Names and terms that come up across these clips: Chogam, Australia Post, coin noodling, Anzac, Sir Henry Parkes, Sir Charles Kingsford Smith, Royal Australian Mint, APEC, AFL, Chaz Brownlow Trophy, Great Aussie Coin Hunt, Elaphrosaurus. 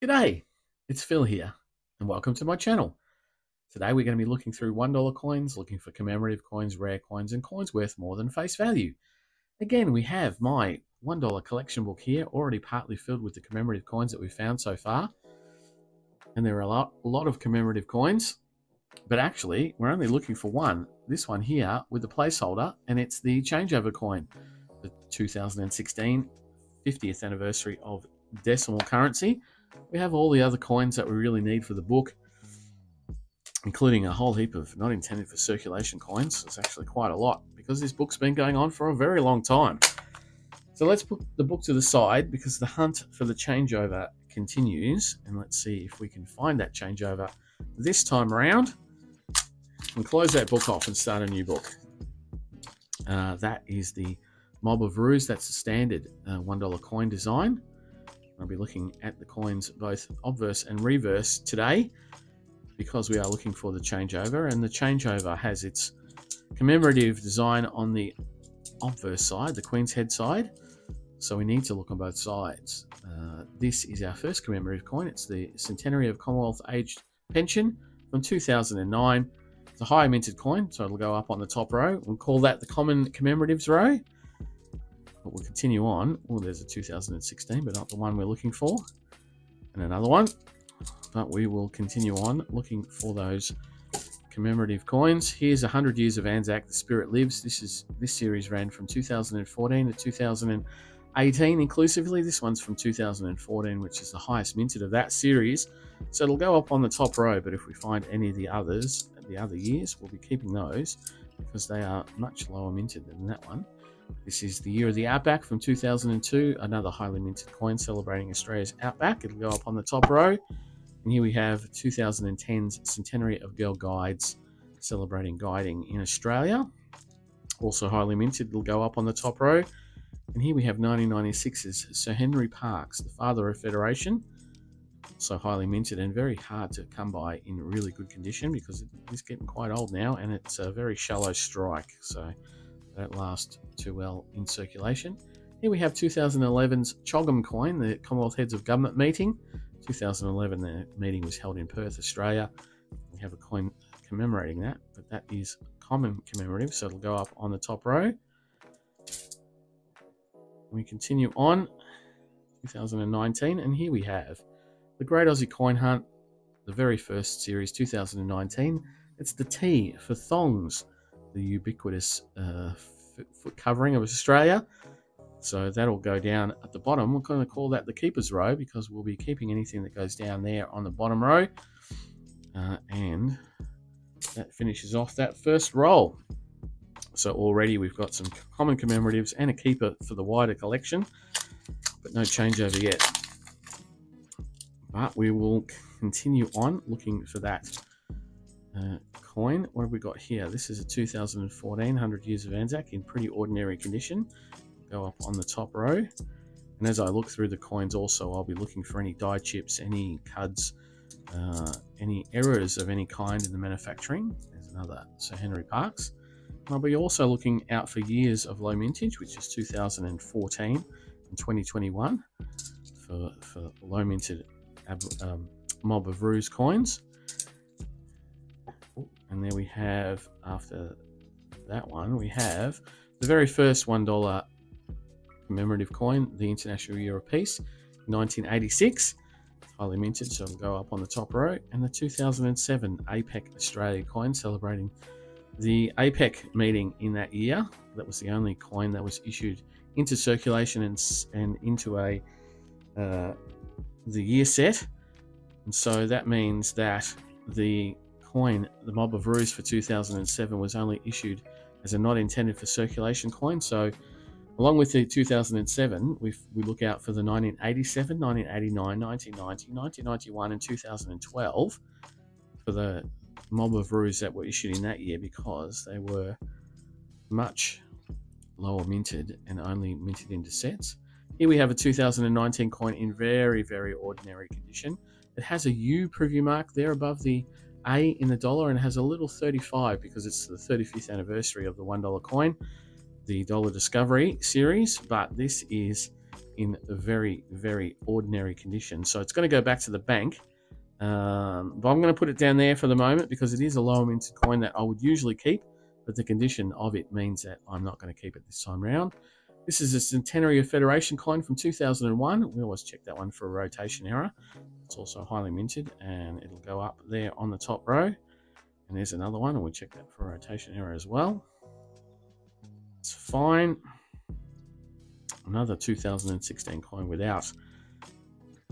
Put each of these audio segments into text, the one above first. G'day, it's Phil here and welcome to my channel. Today we're going to be looking through $1 coins, looking for commemorative coins, rare coins and coins worth more than face value. Again, we have my $1 collection book here, already partly filled with the commemorative coins that we've found so far. And there are a lot of commemorative coins, but actually we're only looking for one. This one here with the placeholder, and it's the changeover coin, the 2016 50th anniversary of decimal currency. We have all the other coins that we really need for the book, including a whole heap of not intended for circulation coins. It's actually quite a lot because this book's been going on for a very long time. So let's put the book to the side because the hunt for the changeover continues, and let's see if we can find that changeover this time around and close that book off and start a new book. That is the Mob of Ruse. That's the standard $1 coin design. I'll be looking at the coins both obverse and reverse today because we are looking for the changeover, and the changeover has its commemorative design on the obverse side, the Queen's Head side, so we need to look on both sides. This is our first commemorative coin. It's the Centenary of Commonwealth Aged Pension from 2009. It's a high minted coin, so it'll go up on the top row. We'll call that the common commemoratives row. But we'll continue on. Oh, there's a 2016, but not the one we're looking for. And another one. But we will continue on looking for those commemorative coins. Here's 100 Years of Anzac, The Spirit Lives. This series ran from 2014 to 2018 inclusively. This one's from 2014, which is the highest minted of that series. So it'll go up on the top row, but if we find any of the others, the other years, we'll be keeping those because they are much lower minted than that one. This is the Year of the Outback from 2002, another highly minted coin celebrating Australia's Outback. It'll go up on the top row. And here we have 2010's Centenary of Girl Guides, celebrating guiding in Australia. Also highly minted, it'll go up on the top row. And here we have 1996's Sir Henry Parkes, the Father of Federation. So highly minted and very hard to come by in really good condition because it's getting quite old now, and it's a very shallow strike. So don't last too well in circulation. Here we have 2011's Chogam coin, the Commonwealth Heads of Government meeting. 2011, the meeting was held in Perth, Australia. We have a coin commemorating that, but that is common commemorative, so it'll go up on the top row. We continue on, 2019, and here we have the Great Aussie Coin Hunt, the very first series, 2019. It's the T for thongs, the ubiquitous foot covering of Australia. So that'll go down at the bottom. We're going to call that the keeper's row because we'll be keeping anything that goes down there on the bottom row. And that finishes off that first roll. So already we've got some common commemoratives and a keeper for the wider collection, but no changeover yet. But we will continue on looking for that coin. What have we got here? This is a 2014 100 Years of Anzac in pretty ordinary condition. Go up on the top row, and as I look through the coins also, I'll be looking for any die chips, any cuds, any errors of any kind in the manufacturing. There's another Sir Henry Parkes. And I'll be also looking out for years of low mintage, which is 2014 and 2021 for low minted Mob of Ruse coins. And there we have, after that one, we have the very first $1 commemorative coin, the International Year of Peace, 1986. It's highly minted, so it'll go up on the top row. And the 2007 APEC Australia coin, celebrating the APEC meeting in that year. That was the only coin that was issued into circulation and into a the year set. And so that means that the coin, the Mob of Ruse for 2007, was only issued as a not intended for circulation coin. So along with the 2007, we look out for the 1987, 1989, 1990, 1991 and 2012 for the Mob of Ruse that were issued in that year because they were much lower minted and only minted into sets. Here we have a 2019 coin in very, very ordinary condition. It has a U preview mark there above the A in the dollar, and it has a little 35 because it's the 35th anniversary of the $1 coin, the Dollar Discovery series. But this is in very, very ordinary condition. So it's going to go back to the bank. But I'm going to put it down there for the moment because it is a lower minted coin that I would usually keep, but the condition of it means that I'm not going to keep it this time around. This is a Centenary of Federation coin from 2001. We always check that one for a rotation error. It's also highly minted, and it'll go up there on the top row. And there's another one, and we'll check that for a rotation error as well. It's fine. Another 2016 coin without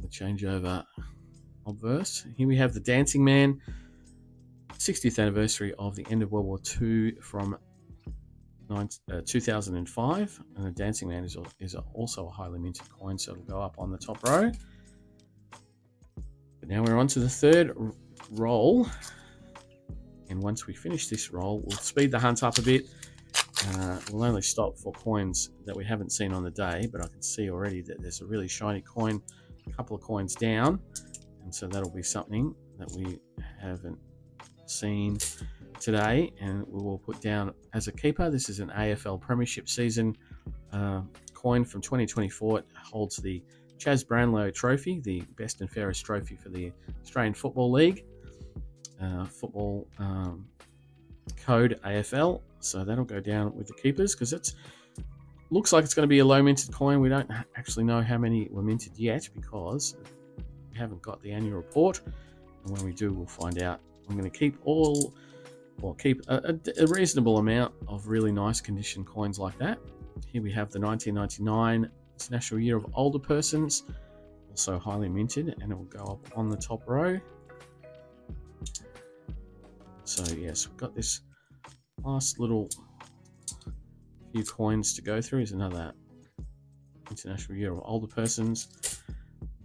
the changeover obverse. Here we have the Dancing Man, 60th anniversary of the end of World War II from 2005. And the Dancing Man is also a highly minted coin, so it'll go up on the top row. But now we're on to the third roll. And once we finish this roll, we'll speed the hunt up a bit. We'll only stop for coins that we haven't seen on the day, but I can see already that there's a really shiny coin, a couple of coins down. And so that'll be something that we haven't seen today, and we will put down as a keeper. This is an AFL Premiership season coin from 2024. It holds the Chaz Brownlow Trophy, the best and fairest trophy for the Australian Football League, football code AFL. So that'll go down with the keepers because it looks like it's going to be a low minted coin. We don't actually know how many were minted yet because haven't got the annual report, and when we do, we'll find out. I'm going to keep all, or keep a reasonable amount of really nice condition coins like that. Here we have the 1999 International Year of Older Persons, also highly minted, and it will go up on the top row. So yes, we've got this last little few coins to go through. Is another International Year of Older Persons.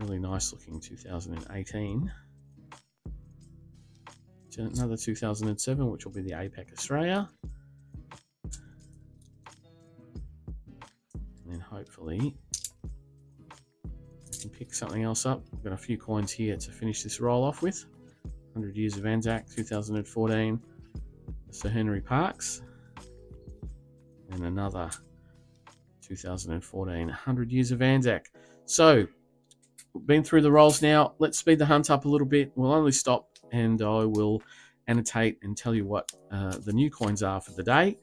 Really nice looking 2018. Another 2007, which will be the APAC Australia. And then hopefully we can pick something else up. We've got a few coins here to finish this roll off with. 100 Years of Anzac, 2014. Sir Henry Parkes. And another 2014, 100 Years of Anzac. So, we've been through the rolls now. Let's speed the hunt up a little bit. We'll only stop, and I will annotate and tell you what the new coins are for the day.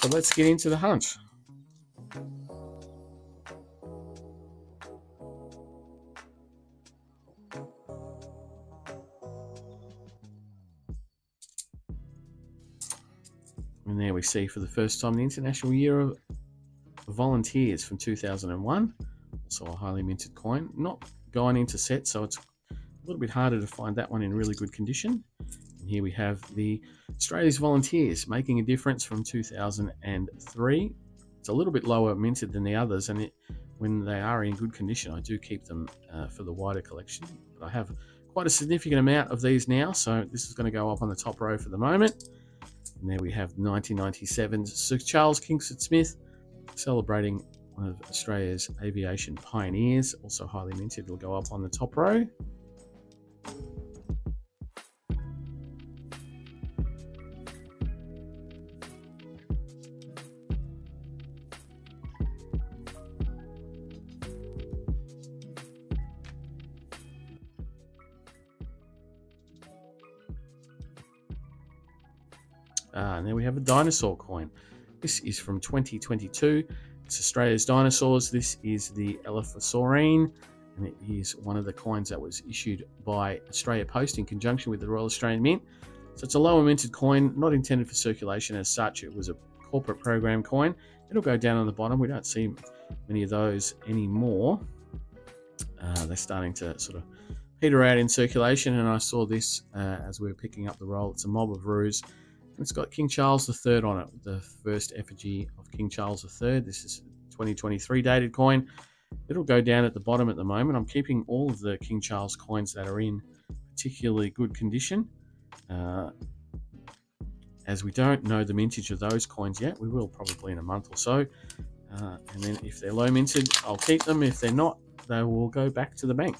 So let's get into the hunt. And there we see for the first time the International Year of Volunteers from 2001. So a highly minted coin, not going into set, so it's a little bit harder to find that one in really good condition. And here we have the Australia's Volunteers Making a Difference from 2003. It's a little bit lower minted than the others, and when they are in good condition, I do keep them for the wider collection. But I have quite a significant amount of these now, so this is going to go up on the top row for the moment. And there we have 1997's Sir Charles Kingsford Smith, celebrating one of Australia's aviation pioneers, also highly minted. It'll go up on the top row. And there we have a dinosaur coin. This is from 2022. It's Australia's Dinosaurs. This is the Elaphrosaurus, and it is one of the coins that was issued by Australia Post in conjunction with the Royal Australian Mint. So it's a lower minted coin, not intended for circulation as such. It was a corporate program coin. It'll go down on the bottom. We don't see many of those anymore. They're starting to sort of peter out in circulation, and I saw this as we were picking up the roll. It's a Mob of Roos. It's got King Charles III on it, the first effigy of King Charles III. This is a 2023 dated coin. It'll go down at the bottom at the moment. I'm keeping all of the King Charles coins that are in particularly good condition. As we don't know the mintage of those coins yet, we will probably in a month or so. And then if they're low minted, I'll keep them. If they're not, they will go back to the bank.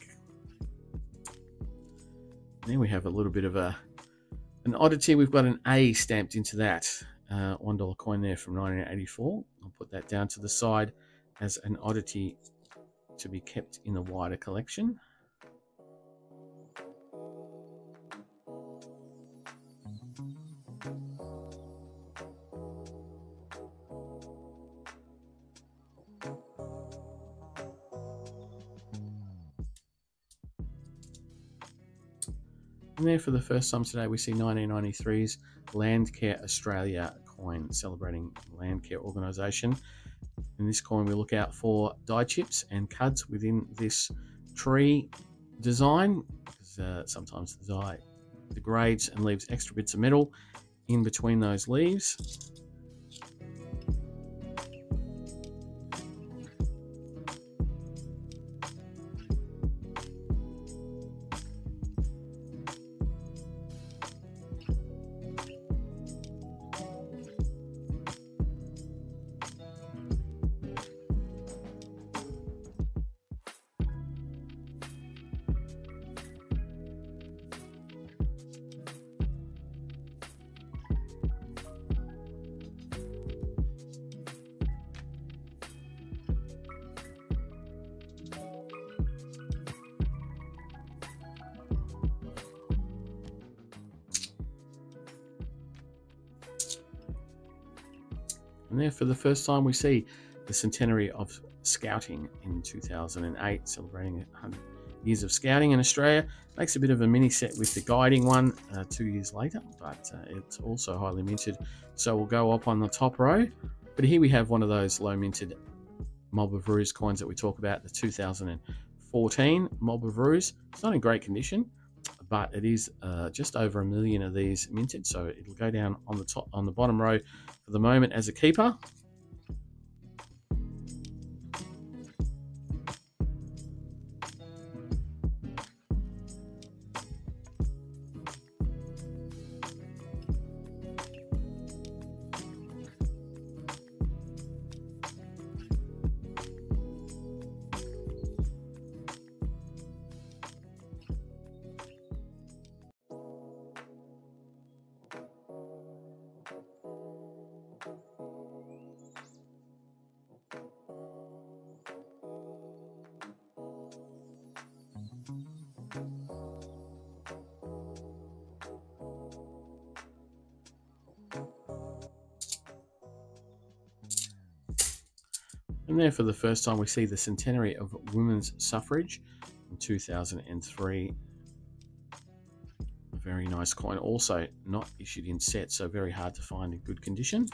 And then we have a little bit of an oddity. We've got an A stamped into that $1 coin there from 1984. I'll put that down to the side as an oddity to be kept in the wider collection. And there for the first time today we see 1993's Landcare Australia coin, celebrating the Landcare organisation. In this coin we look out for die chips and cuds within this tree design, because sometimes the die degrades and leaves extra bits of metal in between those leaves. And there for the first time we see the centenary of scouting in 2008, celebrating 100 years of scouting in Australia. Makes a bit of a mini set with the guiding one 2 years later, but it's also highly minted, so we'll go up on the top row. But here we have one of those low minted Mob of Roos coins that we talk about, the 2014 Mob of Roos. It's not in great condition, but it is just over 1 million of these minted, so it'll go down on the top, on the bottom row for the moment as a keeper. And there for the first time we see the centenary of women's suffrage in 2003. A very nice coin, also not issued in sets, so very hard to find in good condition.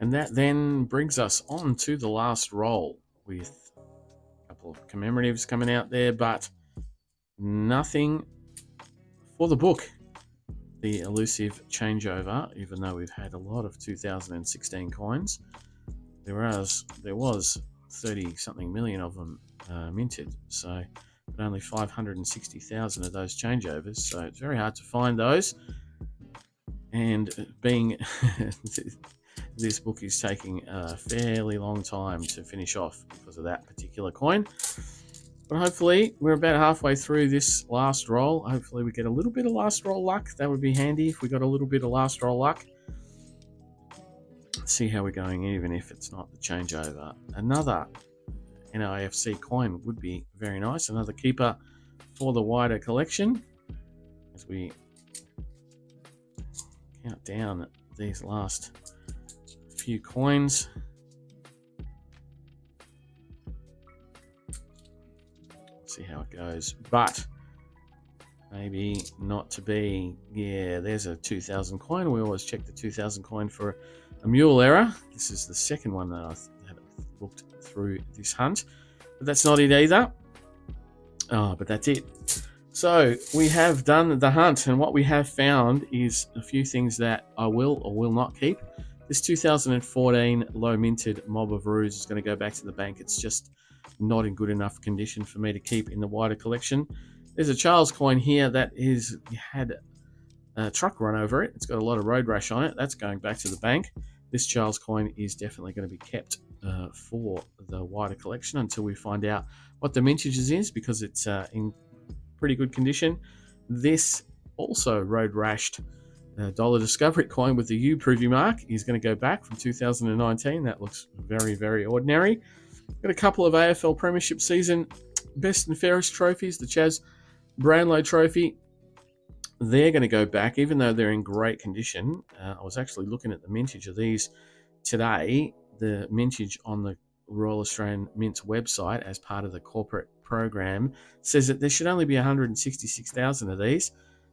And that then brings us on to the last roll with a couple of commemoratives coming out there, but nothing for the book. The elusive changeover, even though we've had a lot of 2016 coins, there was 30 something million of them minted, so but only 560,000 of those changeovers, so it's very hard to find those. And being this book is taking a fairly long time to finish off because of that particular coin. But hopefully we're about halfway through this last roll. Hopefully we get a little bit of last roll luck. That would be handy if we got a little bit of last roll luck. Let's see how we're going, even if it's not the changeover. Another NIFC coin would be very nice. Another keeper for the wider collection as we count down these last few coins. See how it goes, but maybe not to be. Yeah, there's a 2000 coin. We always check the 2000 coin for a mule error. This is the second one that I looked through this hunt, but that's not it either. Oh, but that's it. So we have done the hunt, and what we have found is a few things that I will or will not keep. This 2014 low minted Mob of Ruse is going to go back to the bank. It's just not in good enough condition for me to keep in the wider collection. There's a Charles coin here that is had a truck run over it. It's got a lot of road rash on it. That's going back to the bank. This Charles coin is definitely going to be kept for the wider collection until we find out what the mintages is, because it's in pretty good condition. This also road rashed Dollar Discovery coin with the U preview mark is going to go back from 2019. That looks very, very ordinary. Got a couple of AFL Premiership season best and fairest trophies, the Chaz Brownlow Trophy. They're going to go back, even though they're in great condition. I was actually looking at the mintage of these today, the mintage on the Royal Australian Mint's website as part of the corporate program says that there should only be 166,000 of these,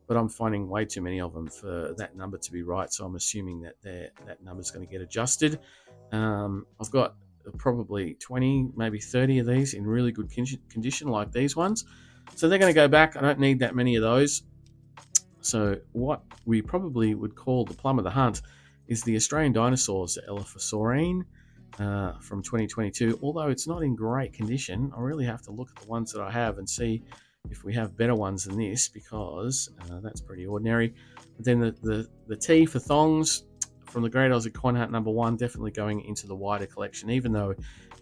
but I'm finding way too many of them for that number to be right, so I'm assuming that that number's going to get adjusted. I've got probably 20, maybe 30 of these in really good condition like these ones. So they're going to go back. I don't need that many of those. So what we probably would call the plum of the hunt is the Australian dinosaurs, the Elaphrosaurus from 2022. Although it's not in great condition, I really have to look at the ones that I have and see if we have better ones than this, because that's pretty ordinary. But then the T for thongs from the Great Aussie Coin Hunt #1, definitely going into the wider collection, even though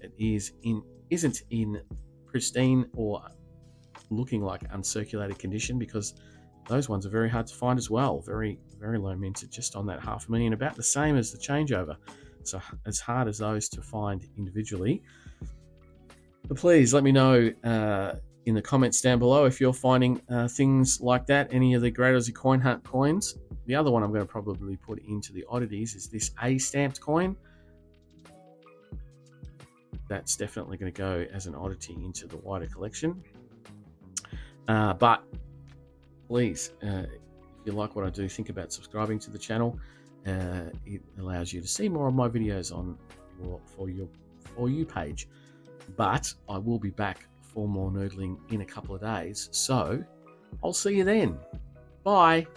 it isn't in pristine or looking like uncirculated condition, because those ones are very hard to find as well. Very, very low minted, just on that $500,000, about the same as the changeover. So as hard as those to find individually. But please let me know in the comments down below if you're finding things like that, any of the Great Aussie Coin Hunt coins. The other one I'm going to probably put into the oddities is this A stamped coin. That's definitely going to go as an oddity into the wider collection. But please, if you like what I do, think about subscribing to the channel. It allows you to see more of my videos on your For You page. But I will be back for more noodling in a couple of days, so I'll see you then. Bye.